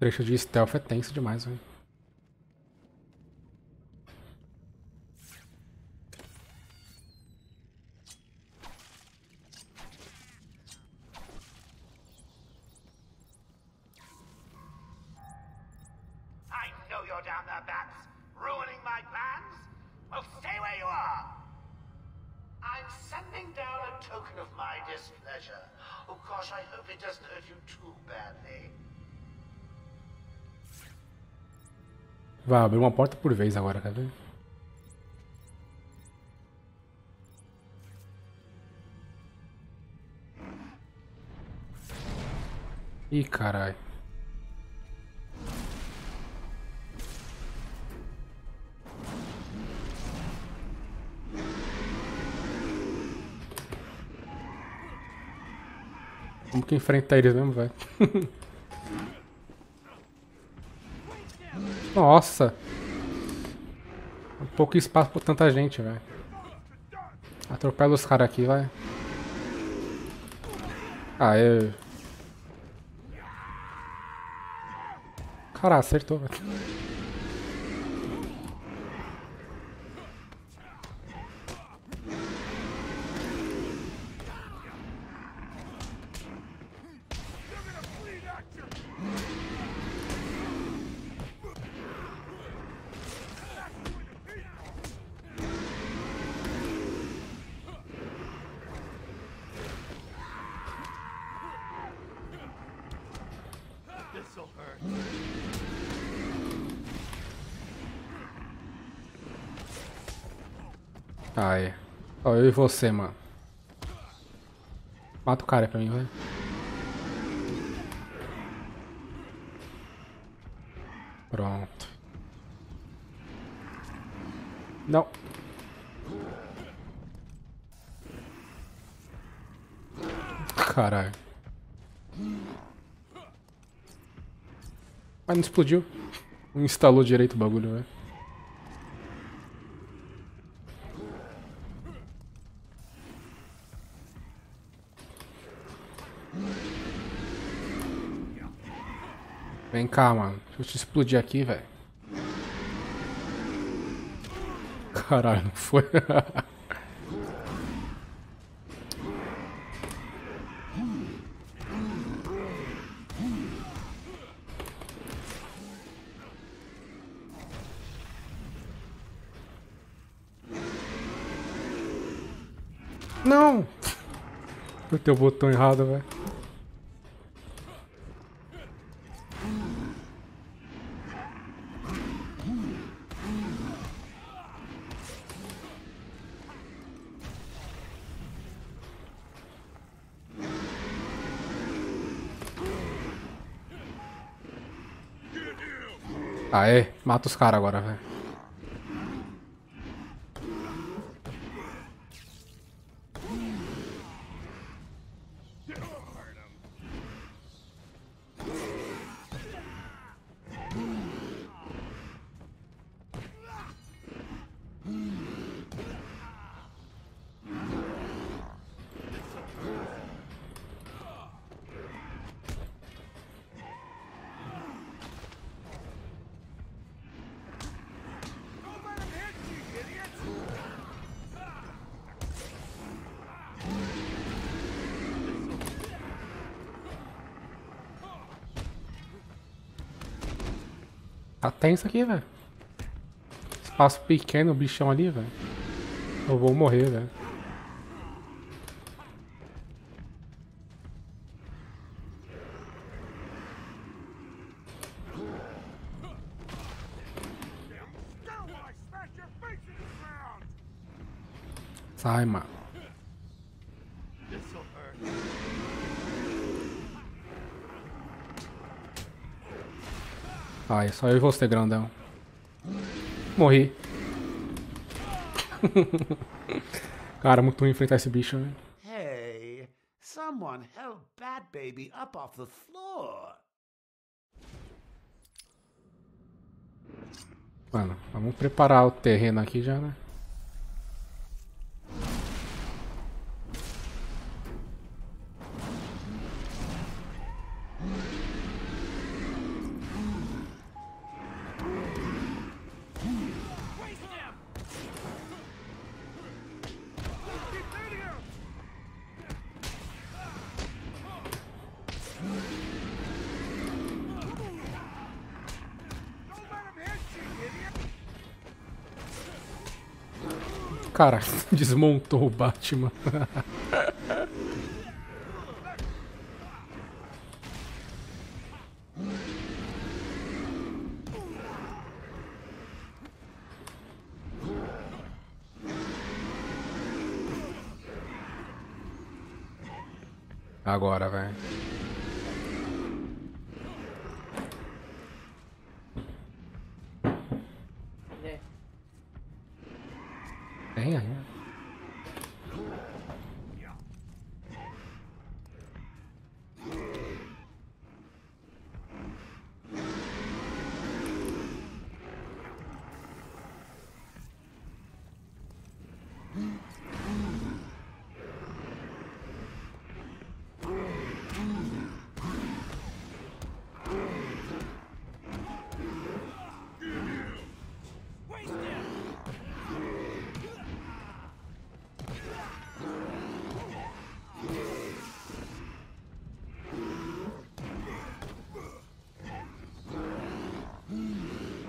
trecho de stealth é tenso demais, velho. Vai abrir uma porta por vez agora, quer ver? Ih, caralho. Como que enfrenta eles mesmo, velho? Nossa! Pouco espaço por tanta gente, velho. Atropela os caras aqui, vai. Aê! Caralho, acertou, velho. Ai, ó, eu e você, mano. Mata o cara pra mim, vai. Pronto. Não. Caralho. Mas não explodiu. Não instalou direito o bagulho, velho. Vem cá, mano. Deixa eu te explodir aqui, velho. Caralho, não foi? Não! Apertei o botão errado, velho. Aê, mata os caras agora, velho. Tá tenso aqui, velho. Espaço pequeno, o bichão ali, velho. Eu vou morrer, velho. Sai, mano. Ai, só eu e você, grandão. Morri. Cara, muito ruim enfrentar esse bicho, né? Hey, someone held Bat Baby up off the floor. Mano, vamos preparar o terreno aqui já, né? cara, desmontou o Batman. Agora, velho.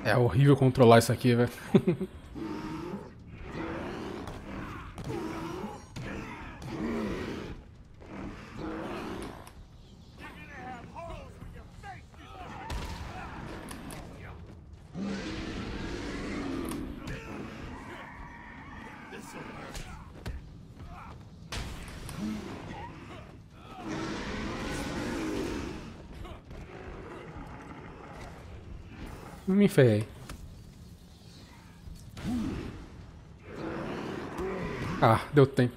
É horrível controlar isso aqui, velho. Me ferrei. Ah, deu tempo.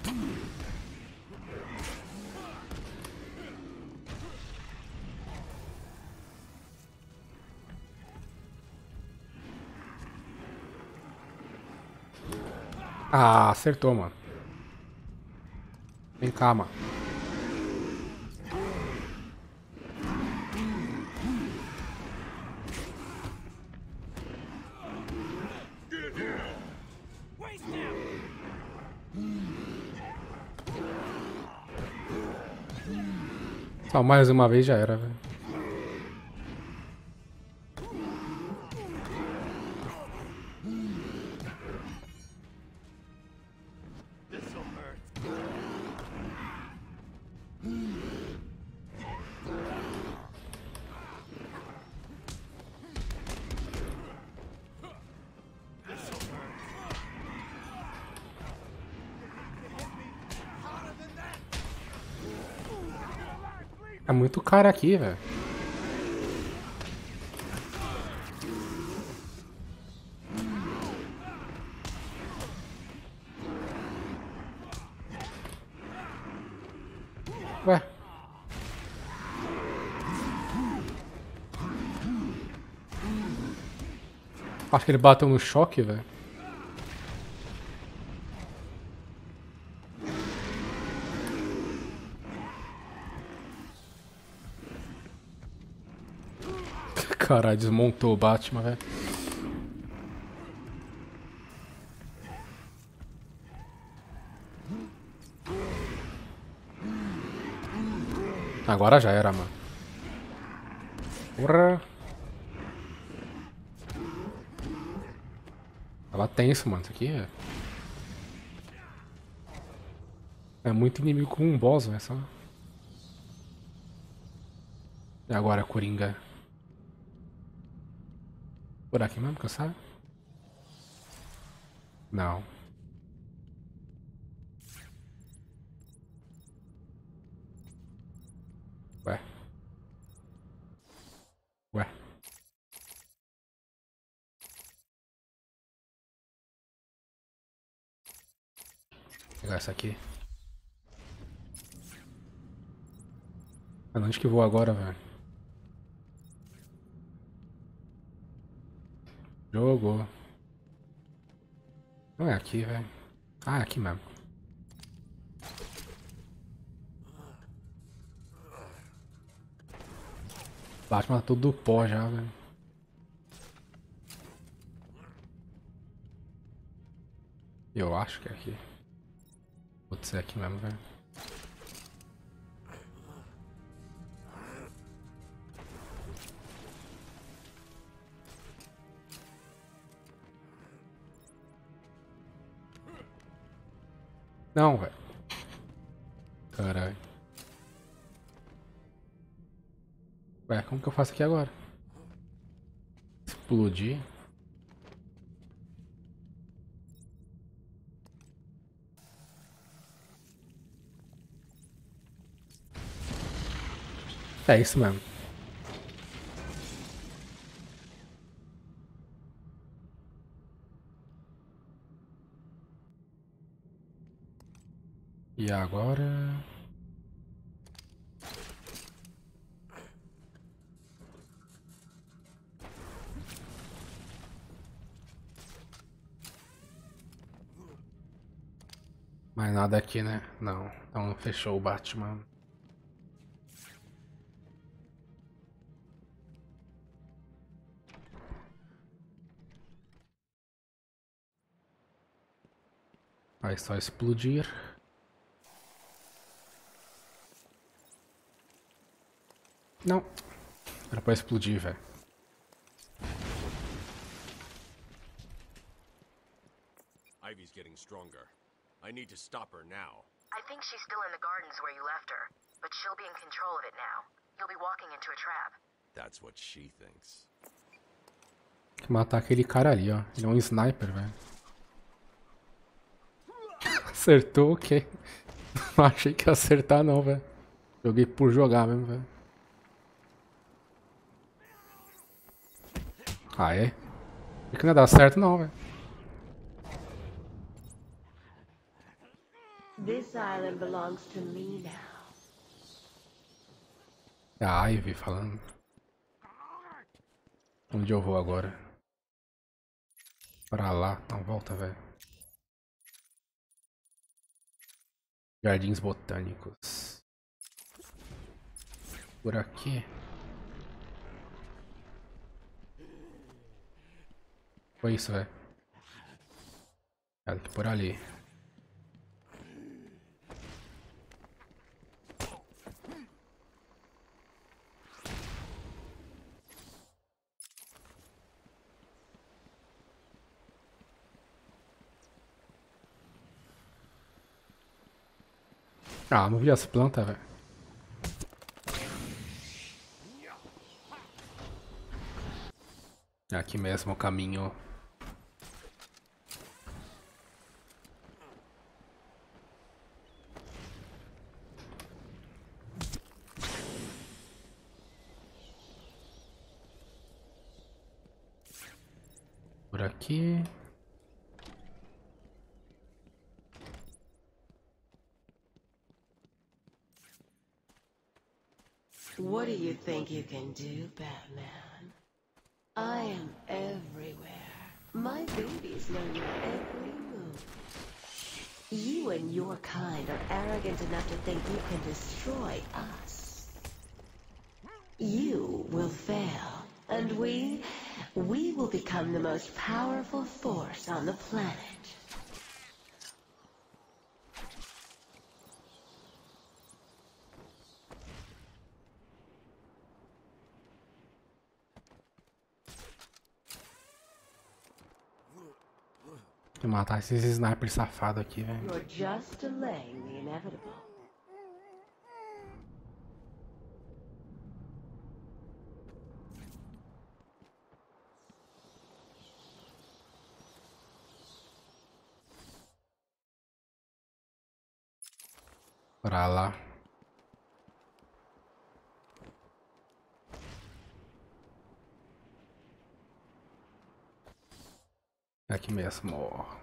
Ah, acertou, mano. Vem cá, mano. Só mais uma vez já era, velho. É muito cara aqui, velho. Ué. Acho que ele bateu no choque, velho. Caralho, desmontou o Batman, velho. Agora já era, mano. Porra. Tava tenso, mano. Isso aqui é... É muito inimigo com um boss, velho. Só... E agora, Coringa? Por aqui mesmo, que eu saio? Não. Ué. Ué. Vou pegar essa aqui. Onde que eu vou agora, velho? Jogo. Não é aqui, velho. Ah, é aqui mesmo. Batman tá tudo pó já, velho. Eu acho que é aqui. Pode ser aqui mesmo, velho. Não, velho. Caralho. Ué, como que eu faço aqui agora? Explodir. É isso mesmo. E agora... Mais nada aqui, né? Não, então fechou o Batman. Vai só explodir. Não. Era pra explodir, velho. Ivy's getting stronger. I need to stop her now. I think she's still in the gardens where you left her, but she'll be in control of it now. You'll be walking into a trap. That's what she thinks. Tem que matar aquele cara ali, ó. Ele é um sniper, velho. Acertou, ok. Não achei que ia acertar não, velho. Joguei por jogar mesmo, velho. Ah, é? Porque não ia dar certo não, velho. This island belongs to me now. É a Ivy falando. Onde eu vou agora? Pra lá. Não, volta, velho. Jardins botânicos. Por aqui. Foi isso, velho. Ela que por ali. Ah, não vi as plantas, velho. Aqui mesmo o caminho. Por aqui. What do you think you can do, Batman? I am everywhere. My babies know your every move. You and your kind are arrogant enough to think you can destroy us. You will fail, and we will become the most powerful force on the planet. Matar esses snipers safados aqui, velho. Pra lá. Aqui mesmo, ó.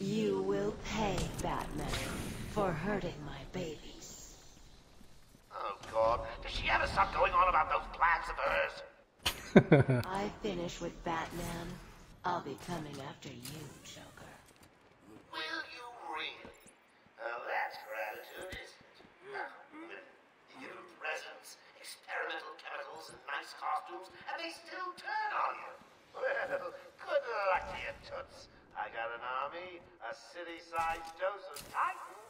You will pay, Batman, for hurting my babies. Oh God, does she ever stop going on about those plans of hers? I finish with Batman. I'll be coming after you, Joker. Will you really? Oh, that's gratitude, isn't it? New presents, experimental chemicals, and nice costumes, and they still turn on you. Well, good luck to you, toots. I got an army, a city-sized dose of Titan,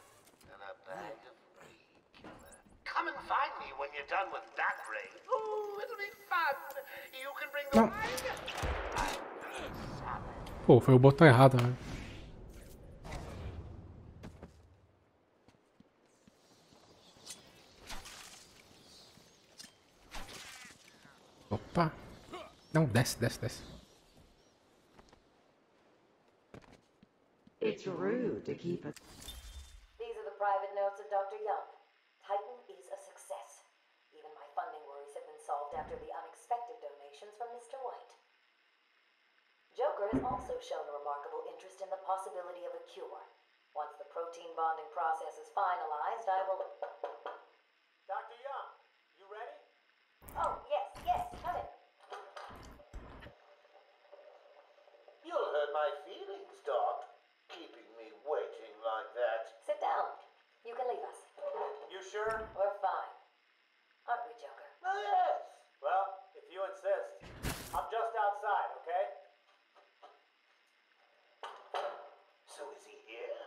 and a bag of free killer. Come and find me when you're done with that raid. Ooh, it'll be fun. You can bring the... Pô, foi o botão errado, velho. Opa. Não, desce, desce, desce. It's rude to keep it. These are the private notes of Dr. Young. Titan is a success. Even my funding worries have been solved after the unexpected donations from Mr. White. Joker has also shown a remarkable interest in the possibility of a cure. Once the protein bonding process is finalized, I will... Dr. Young, you ready? Oh, yes, yes, come in. You'll hurt my feelings, Doc, keeping me waiting like that. Sit down. You can leave us. You sure? We're fine. Aren't we, Joker? Oh, yes! Well, if you insist, I'm just outside, okay? So is he here?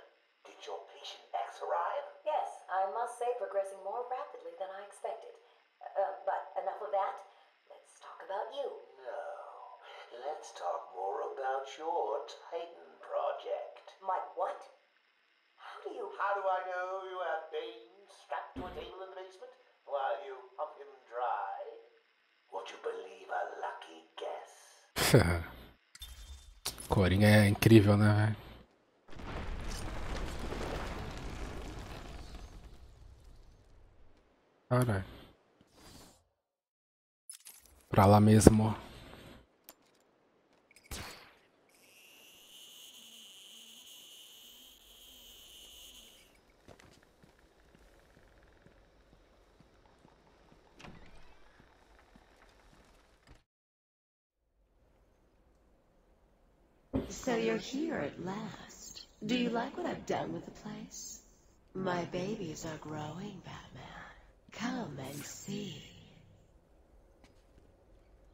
Did your patient X arrive? Yes, I must say progressing more rapidly than I expected. But enough of that. Let's talk about you. No, let's talk more about your Titan project. My what? How do I know you have Bane strapped to a table in the basement while you hump him dry? Would you believe a lucky guess? Coringa é incrível, né, velho? Caralho. Pra lá mesmo, ó. So you're here at last. Do you like what I've done with the place? My babies are growing, Batman. Come and see.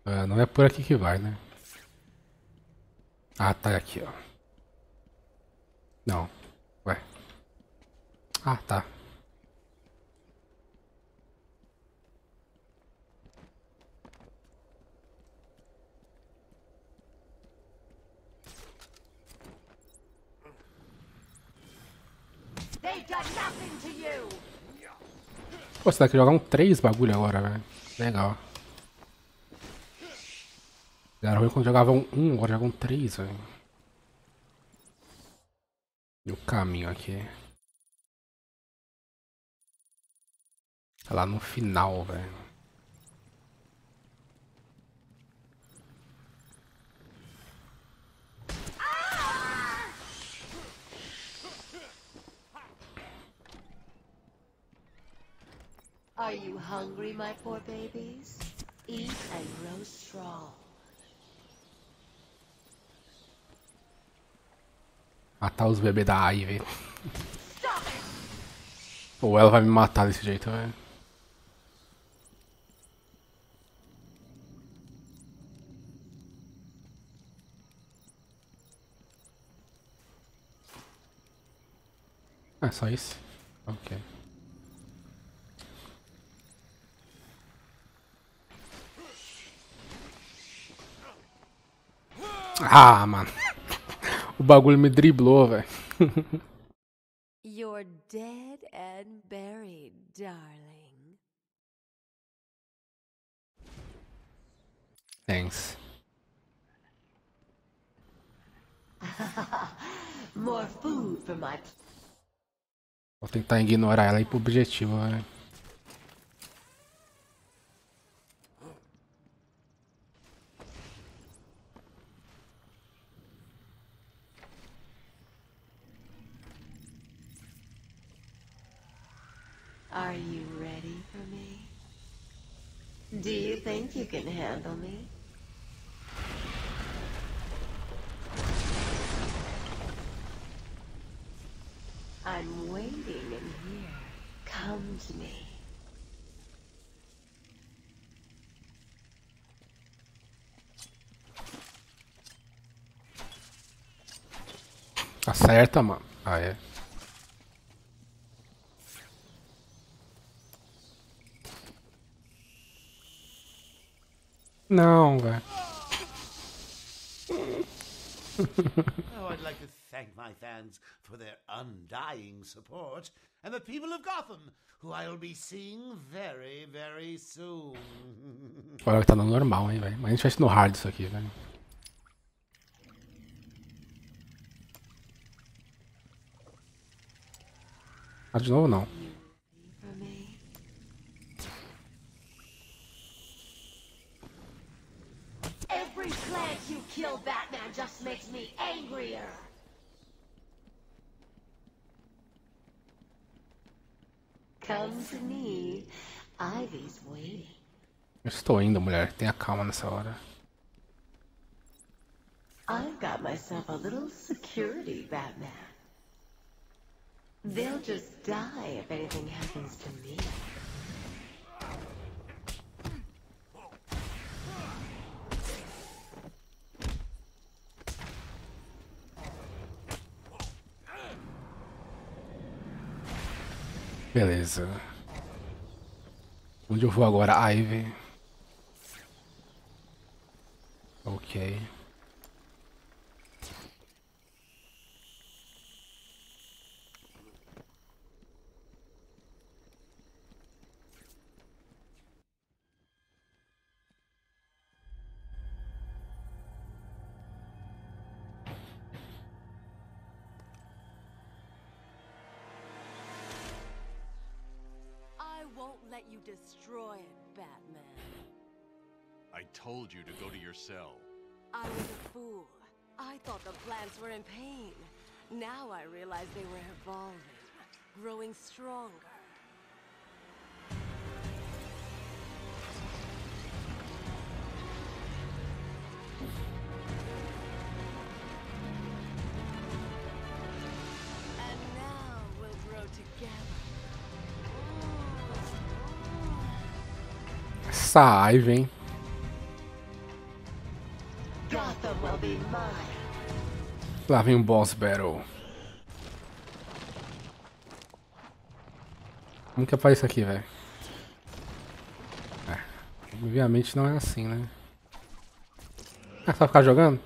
Ah, não é por aqui que vai, né? Ah, tá aqui, ó. Não. Ué. Ah, tá. They've done nothing to you. Pô, você dá que jogar um 3 bagulho agora, velho. Legal. Era ruim quando jogava um 1, agora joga um 3, velho. E o caminho aqui. Tá lá no final, velho. Are you hungry, my poor babies? Eat and grow strong. Matar os bebês da Ivy. Ou ela vai me matar desse jeito, velho. É só isso? Ok. Ah, mano. O bagulho me driblou, velho. You're dead and buried, darling. Thanks. More food for my... Vou tentar ignorar ela e ir pro objetivo, velho. Are you ready for me? Do you think you can handle me? I'm waiting in here. Come to me. Acerta, mano. Ah, é. Não, velho. Oh, I'd like to thank my fans for their undying support and the people of Gotham, who I'll be seeing very, very soon. Olha que tá dando normal, hein, velho. Mas a gente faz no hard isso aqui, velho. Ah, de novo não. Every plant you kill Batman just makes me angrier. Come to me. Ivy's waiting. Eu estou indo, mulher. Tenha calma nessa hora. I've got myself a little security, Batman. They'll just die if anything happens to me. Beleza. Onde eu vou agora, Ivy? Ok. Let you destroy it, Batman. I told you to go to your cell. I was a fool. I thought the plants were in pain. Now I realize they were evolving, growing stronger. And now we'll grow together. Essa Ivy, hein? Lá vem um boss battle. Como que aparece aqui, velho? É, obviamente não é assim, né? É só ficar jogando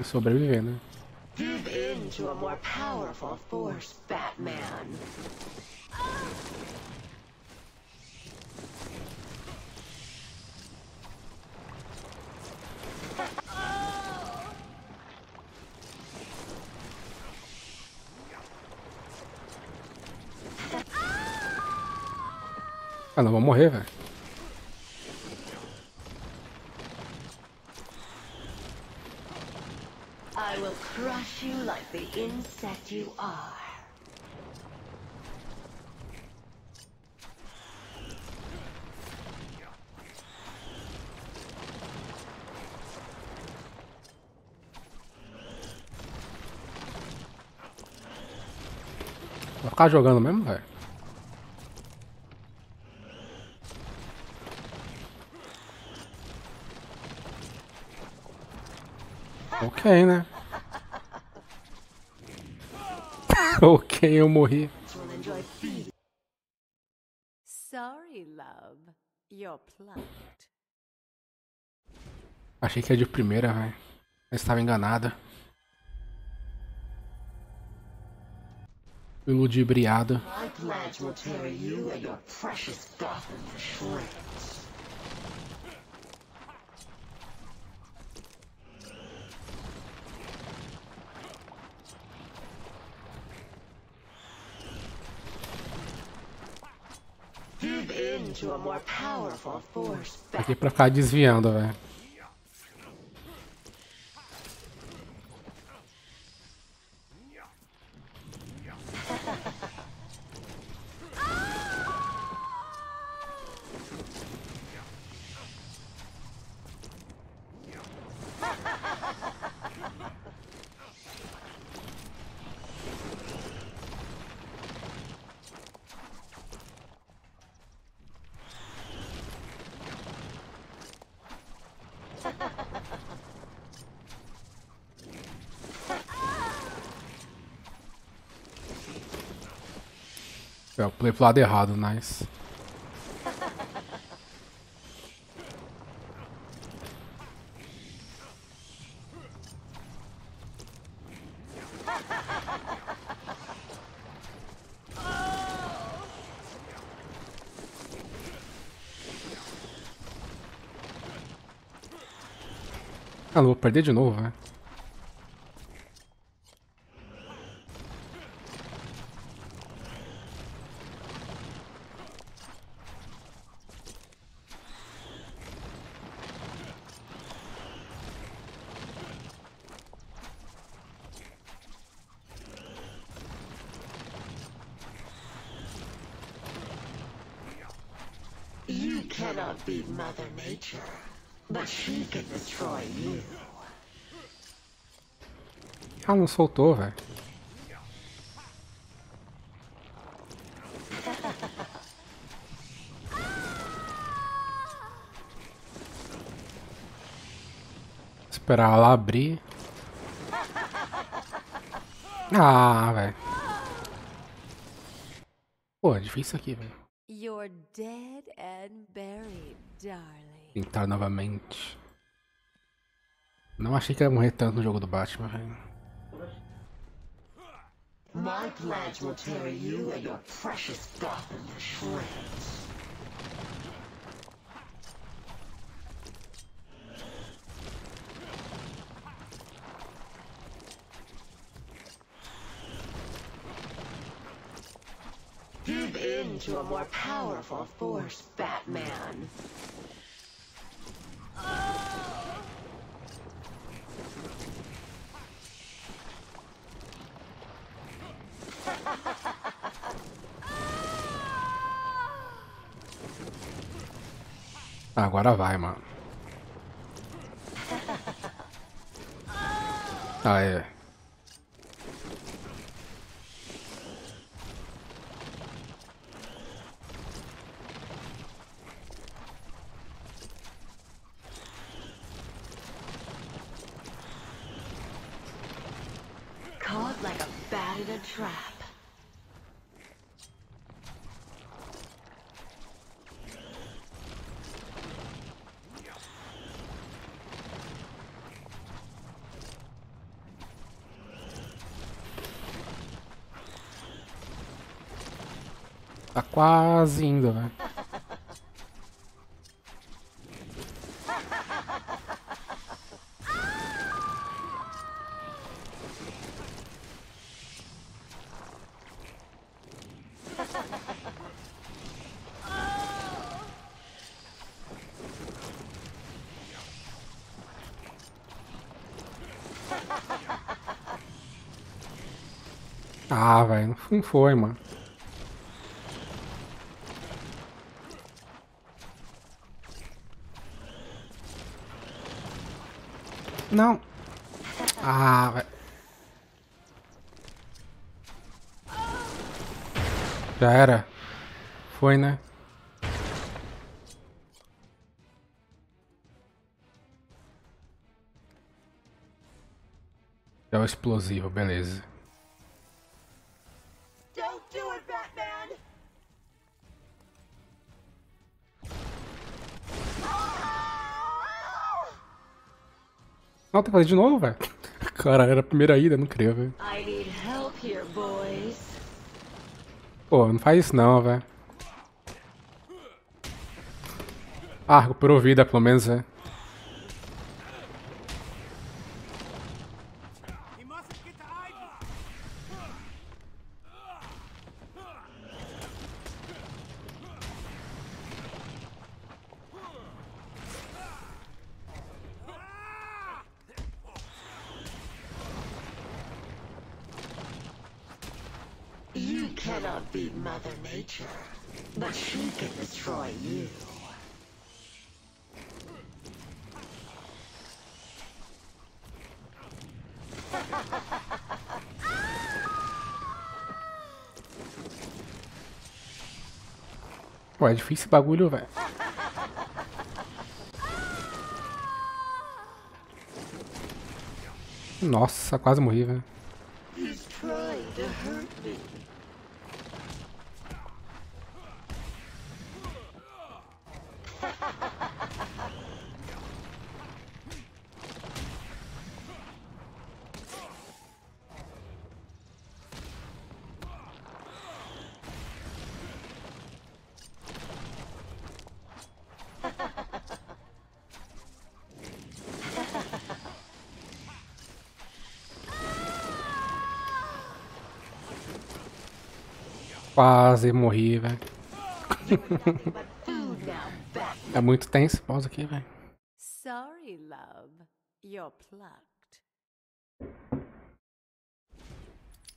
e sobreviver, né? Ah, não vou morrer, velho. I will crush you like the insect you are. Vou ficar jogando mesmo, velho. Ok, né? Ok, eu morri. Sorry, love. You're plucked. Achei que era de primeira, velho. Eu estava enganada. Iludibriada. Aqui pra ficar desviando, velho. Eu pulei pro lado errado, nice. Ah, vou perder de novo, né? Ah, não soltou, velho. Esperar ela abrir. Ah, velho. Pô, é difícil aqui, velho. You're dead and buried, darling. Tentar novamente. Não achei que ia morrer tanto no jogo do Batman, velho. My pledge will tear you and your precious Gotham to shreds. Give in to a more powerful force, Batman. Agora vai, mano. Aê. Caught like a bat in a trap. Tá quase indo, né? Ah, velho, não foi, mano. Não. Ah, velho. Já era. Foi, né? É o explosivo, beleza. Don't do it, Batman. Não, tem que fazer de novo, velho. Cara, era a primeira ida, não creio, velho. Pô, não faz isso não, velho. Ah, recuperou vida, pelo menos, velho. Cannot be Mother Nature, but she can destroy you. Ué, é difícil esse bagulho, velho. Nossa, quase morri, velho. He's trying to hurt me. Quase morri, velho. É muito tenso, pausa aqui, velho. Sorry, love. You're plucked.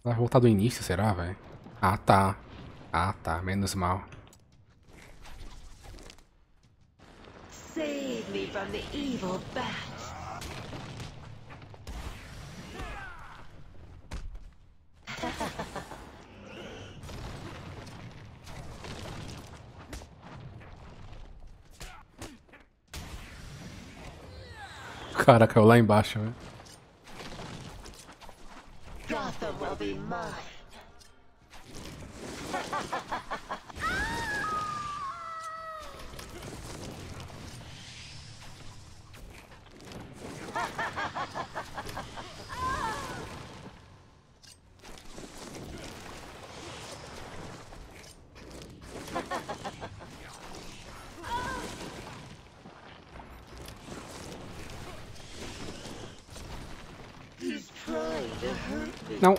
Vai voltar do início, será, velho? Ah, tá. Ah, tá. Menos mal. Save me from the evil bat. Cara, caiu lá embaixo, né? Gotham will be mine. Não.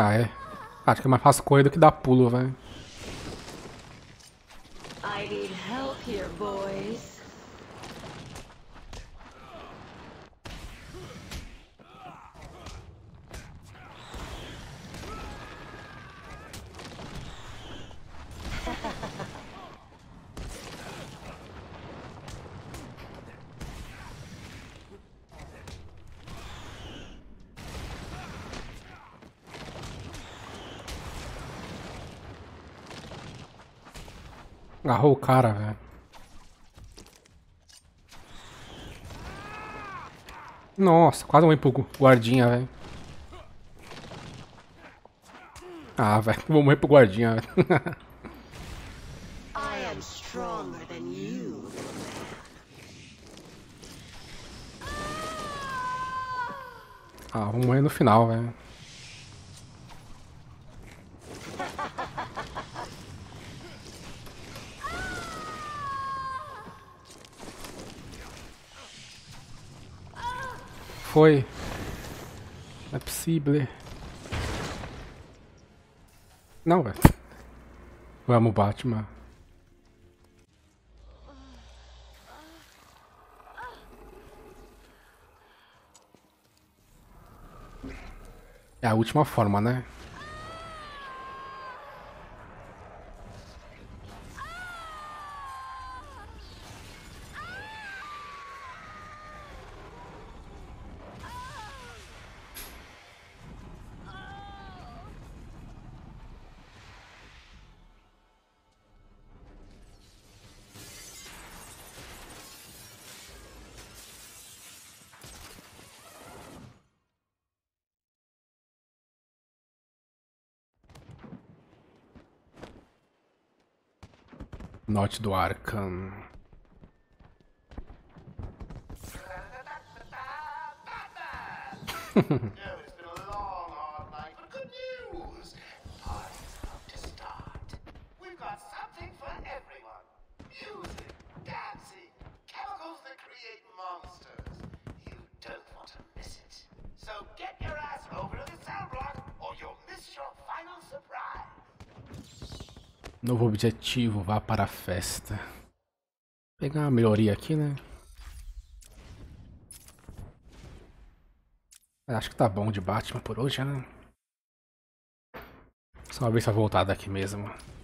Ah, é. Acho que é mais fácil correr do que dar pulo, velho. Agarrou o cara, velho. Nossa, quase um empurro guardinha, velho. Ah, velho, vou morrer pro guardinha, velho. Ah, vou morrer no final, velho. Foi. Não é possível. Não, velho. Vamos, Batman. É a última forma, né? Norte do Arkham. Novo objetivo, vá para a festa. Vou pegar uma melhoria aqui, né? Acho que tá bom de Batman por hoje, né? Só uma vez pra voltar daqui mesmo.